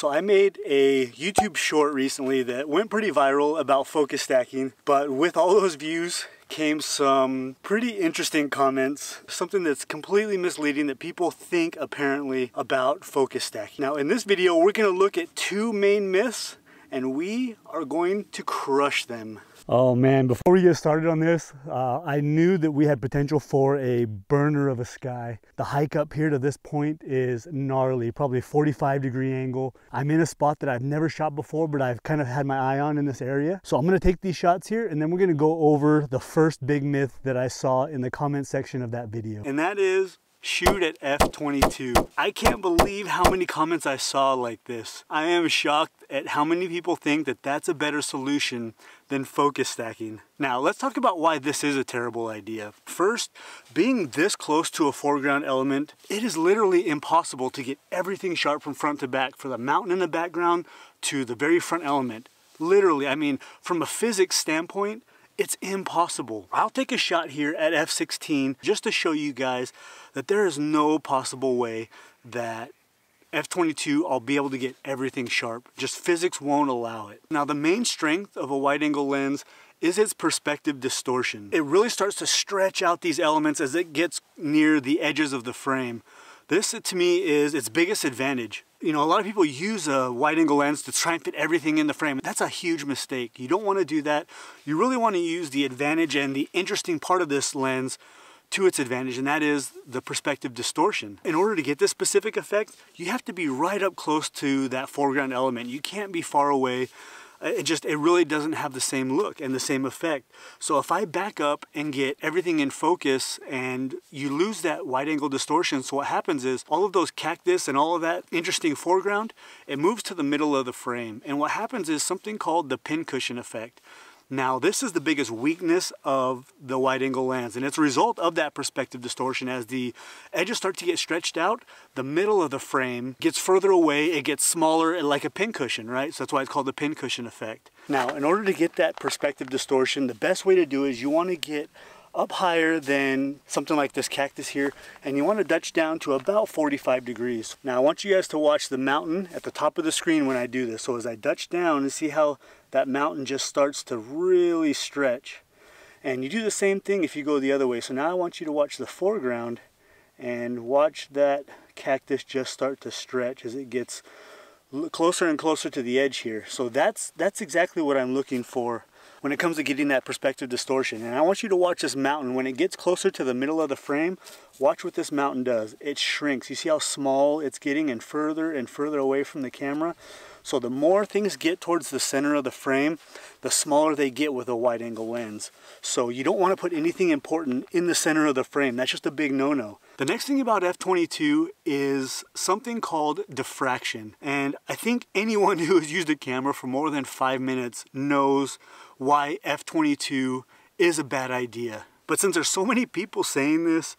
So I made a YouTube short recently that went pretty viral about focus stacking, but with all those views came some pretty interesting comments, something that's completely misleading that people think apparently about focus stacking. Now in this video, we're gonna look at two main myths and we are going to crush them. Oh man, before we get started on this, I knew that we had potential for a burner of a sky. The hike up here to this point is gnarly, probably 45-degree angle. I'm in a spot that I've never shot before, but I've kind of had my eye on in this area. So I'm gonna take these shots here and then we're gonna go over the first big myth that I saw in the comment section of that video. And that is, shoot at f/22. I can't believe how many comments I saw like this. I am shocked at how many people think that that's a better solution than focus stacking. Now let's talk about why this is a terrible idea. First, being this close to a foreground element, it is literally impossible to get everything sharp from front to back, for the mountain in the background to the very front element. Literally, I mean, from a physics standpoint, it's impossible. I'll take a shot here at f/16 just to show you guys that there is no possible way that f/22 I'll be able to get everything sharp. Just physics won't allow it. Now the main strength of a wide angle lens is its perspective distortion. It really starts to stretch out these elements as it gets near the edges of the frame. This to me is its biggest advantage. You know, a lot of people use a wide angle lens to try and fit everything in the frame. That's a huge mistake. You don't want to do that. You really want to use the advantage and the interesting part of this lens to its advantage, and that is the perspective distortion. In order to get this specific effect, you have to be right up close to that foreground element. You can't be far away. It really doesn't have the same look and the same effect. So if I back up and get everything in focus, and you lose that wide angle distortion, so what happens is all of those cactus and all of that interesting foreground, it moves to the middle of the frame. And what happens is something called the pincushion effect. Now this is the biggest weakness of the wide angle lens, and it's a result of that perspective distortion. As the edges start to get stretched out, the middle of the frame gets further away, it gets smaller, like a pincushion, right? So that's why it's called the pincushion effect. Now in order to get that perspective distortion, the best way to do it is you want to get up higher than something like this cactus here, and you want to touch down to about 45 degrees. Now I want you guys to watch the mountain at the top of the screen when I do this. So as I touch down and see how that mountain just starts to really stretch. And you do the same thing if you go the other way. So now I want you to watch the foreground and watch that cactus just start to stretch as it gets closer and closer to the edge here. So that's exactly what I'm looking for when it comes to getting that perspective distortion. And I want you to watch this mountain. When it gets closer to the middle of the frame, watch what this mountain does. It shrinks. You see how small it's getting and further away from the camera? So the more things get towards the center of the frame, the smaller they get with a wide angle lens. So you don't want to put anything important in the center of the frame. That's just a big no-no. The next thing about f/22 is something called diffraction. And I think anyone who has used a camera for more than 5 minutes knows why f/22 is a bad idea. But since there's so many people saying this,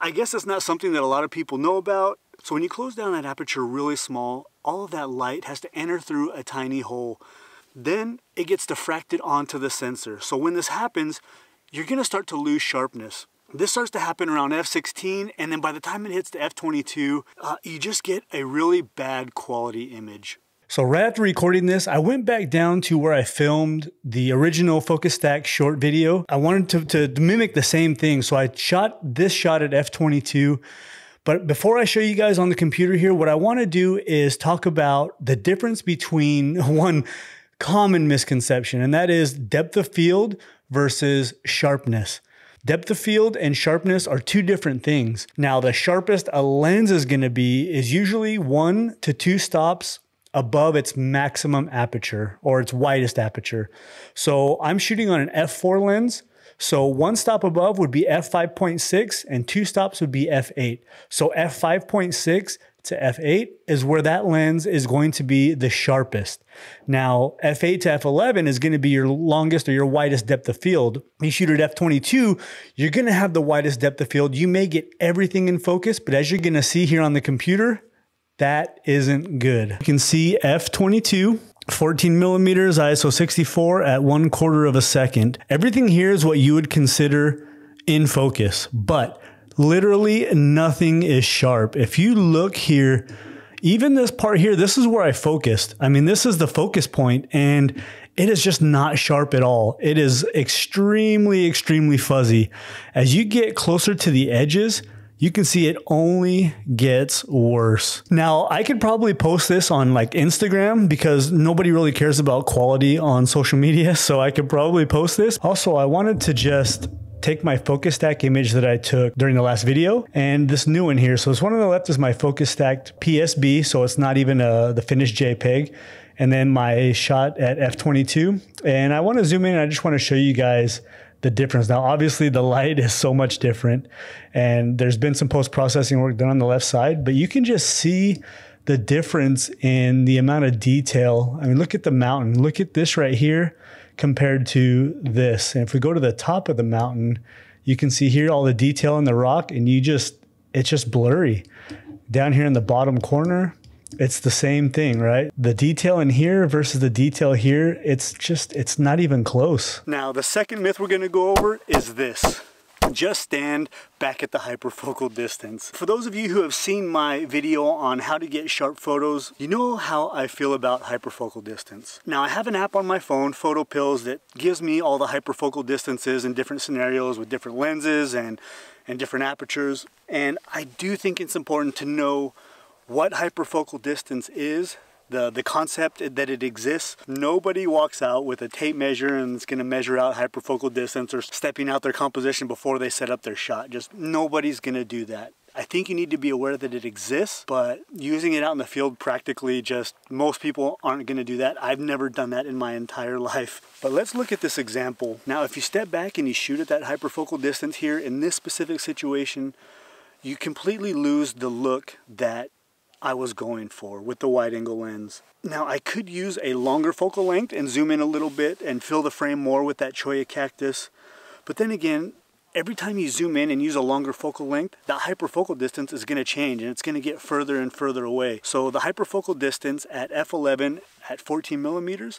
I guess it's not something that a lot of people know about. So when you close down that aperture really small, all of that light has to enter through a tiny hole. Then it gets diffracted onto the sensor. So when this happens, you're gonna start to lose sharpness. This starts to happen around f/16, and then by the time it hits to f/22, you just get a really bad quality image. So right after recording this, I went back down to where I filmed the original Focus Stack short video. I wanted to mimic the same thing. So I shot this shot at f/22. But before I show you guys on the computer here, what I want to do is talk about the difference between one common misconception, and that is depth of field versus sharpness. Depth of field and sharpness are two different things. Now, the sharpest a lens is going to be is usually 1 to 2 stops above its maximum aperture or its widest aperture. So I'm shooting on an f/4 lens. So 1 stop above would be f/5.6 and 2 stops would be f/8. So f/5.6 to f/8 is where that lens is going to be the sharpest. Now f/8 to f/11 is going to be your longest or your widest depth of field. You shoot at f/22, you're going to have the widest depth of field. You may get everything in focus, but as you're going to see here on the computer, that isn't good. You can see f/22. 14 millimeters, ISO 64 at 1/4 of a second. Everything here is what you would consider in focus, but literally nothing is sharp. If you look here, Even this part here, this is where I focused. I mean, this is the focus point, and it is just not sharp at all. It is extremely, extremely fuzzy. As you get closer to the edges, you can see it only gets worse. Now, I could probably post this on like Instagram because nobody really cares about quality on social media, so I could probably post this. Also, I wanted to just take my focus stack image that I took during the last video and this new one here. So this one on the left is my focus stacked PSB, so it's not even the finished JPEG. And then my shot at f/22. And I wanna zoom in, I just wanna show you guys the difference. Now, obviously the light is so much different and there's been some post-processing work done on the left side, but you can just see the difference in the amount of detail. I mean, look at the mountain, look at this right here compared to this. And if we go to the top of the mountain, you can see here all the detail in the rock and it's just blurry. Down here in the bottom corner, it's the same thing, right? The detail in here versus the detail here, it's not even close. Now, the second myth we're gonna go over is this. Just stand back at the hyperfocal distance. For those of you who have seen my video on how to get sharp photos, you know how I feel about hyperfocal distance. Now, I have an app on my phone, PhotoPills, that gives me all the hyperfocal distances in different scenarios with different lenses and different apertures. And I do think it's important to know what hyperfocal distance is, the concept that it exists. Nobody walks out with a tape measure and it's gonna measure out hyperfocal distance or stepping out their composition before they set up their shot. Just nobody's gonna do that. I think you need to be aware that it exists, but using it out in the field practically, just most people aren't gonna do that. I've never done that in my entire life. But let's look at this example. Now, if you step back and you shoot at that hyperfocal distance here in this specific situation, you completely lose the look that I was going for with the wide angle lens. Now, I could use a longer focal length and zoom in a little bit and fill the frame more with that cholla cactus. But then again, every time you zoom in and use a longer focal length, that hyperfocal distance is gonna change and it's gonna get further and further away. So the hyperfocal distance at f/11 at 14mm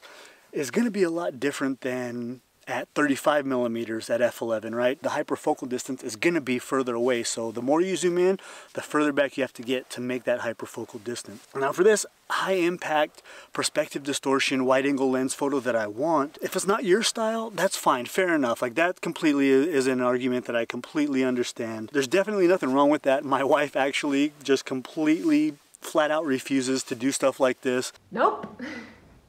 is gonna be a lot different than at 35mm at f/11, right? The hyperfocal distance is gonna be further away. So the more you zoom in, the further back you have to get to make that hyperfocal distance. Now for this high impact perspective distortion, wide angle lens photo that I want, if it's not your style, that's fine, fair enough. Like that completely is an argument that I completely understand. There's definitely nothing wrong with that. My wife actually just completely flat out refuses to do stuff like this. Nope.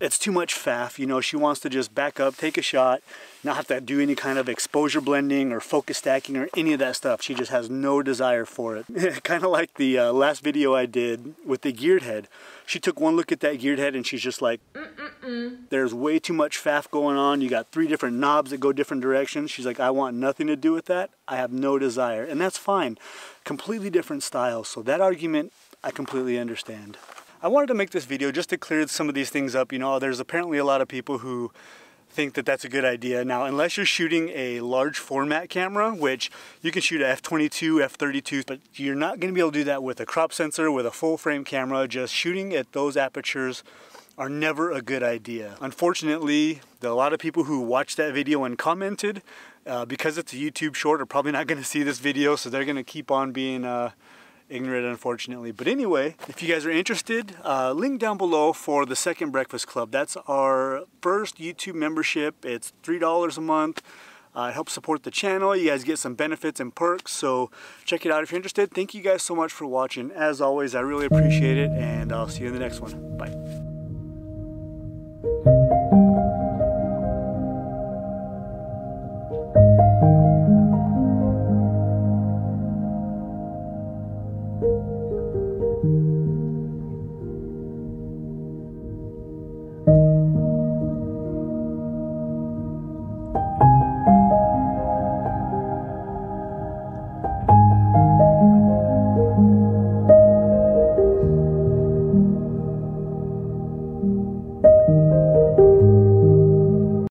It's too much faff, you know, she wants to just back up, take a shot, not have to do any kind of exposure blending or focus stacking or any of that stuff. She just has no desire for it. Kind of like the last video I did with the geared head. She took one look at that geared head and she's just like, There's way too much faff going on. You got three different knobs that go different directions. She's like, I want nothing to do with that. I have no desire. And that's fine. Completely different styles. So that argument, I completely understand. I wanted to make this video just to clear some of these things up. You know, there's apparently a lot of people who think that that's a good idea. Now, unless you're shooting a large format camera, which you can shoot at f/22, f/32, but you're not gonna be able to do that with a crop sensor, with a full frame camera. Just shooting at those apertures are never a good idea. Unfortunately, a lot of people who watched that video and commented, because it's a YouTube short, are probably not gonna see this video, so they're gonna keep on being ignorant, unfortunately. But anyway, if you guys are interested, link down below for the Second Breakfast Club. That's our first YouTube membership. It's $3 a month. It helps support the channel. You guys get some benefits and perks, so check it out if you're interested. Thank you guys so much for watching. As always, I really appreciate it, and I'll see you in the next one. Bye.